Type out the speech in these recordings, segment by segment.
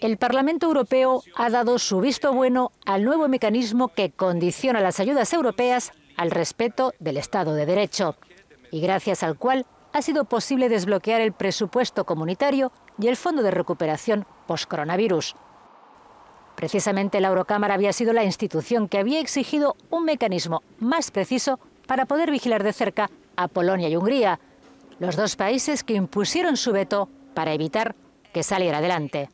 El Parlamento Europeo ha dado su visto bueno al nuevo mecanismo que condiciona las ayudas europeas al respeto del Estado de Derecho, y gracias al cual ha sido posible desbloquear el presupuesto comunitario y el Fondo de Recuperación Post-Coronavirus. Precisamente la Eurocámara había sido la institución que había exigido un mecanismo más preciso para poder vigilar de cerca a Polonia y Hungría, los dos países que impusieron su veto para evitar que saliera adelante.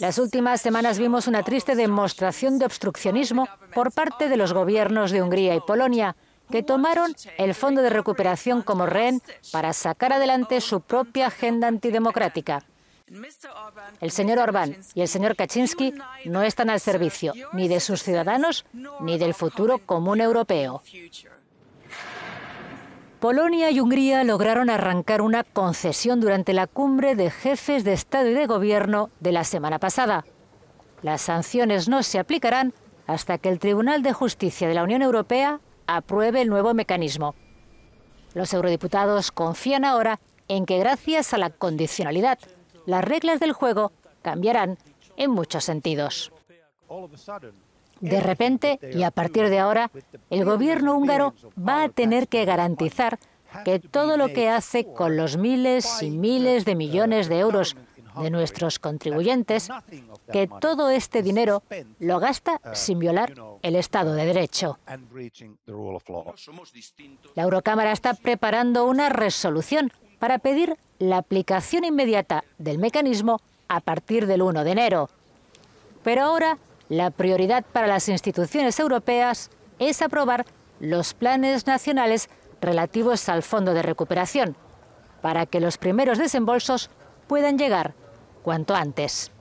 Las últimas semanas vimos una triste demostración de obstruccionismo por parte de los gobiernos de Hungría y Polonia, que tomaron el Fondo de Recuperación como rehén para sacar adelante su propia agenda antidemocrática. El señor Orbán y el señor Kaczynski no están al servicio ni de sus ciudadanos ni del futuro común europeo. Polonia y Hungría lograron arrancar una concesión durante la cumbre de jefes de Estado y de Gobierno de la semana pasada. Las sanciones no se aplicarán hasta que el Tribunal de Justicia de la Unión Europea apruebe el nuevo mecanismo. Los eurodiputados confían ahora en que, gracias a la condicionalidad, las reglas del juego cambiarán en muchos sentidos. De repente, y a partir de ahora, el gobierno húngaro va a tener que garantizar que todo lo que hace con los miles y miles de millones de euros de nuestros contribuyentes, que todo este dinero lo gasta sin violar el Estado de Derecho. La Eurocámara está preparando una resolución para pedir la aplicación inmediata del mecanismo a partir del 1 de enero. Pero ahora la prioridad para las instituciones europeas es aprobar los planes nacionales relativos al Fondo de Recuperación, para que los primeros desembolsos puedan llegar cuanto antes.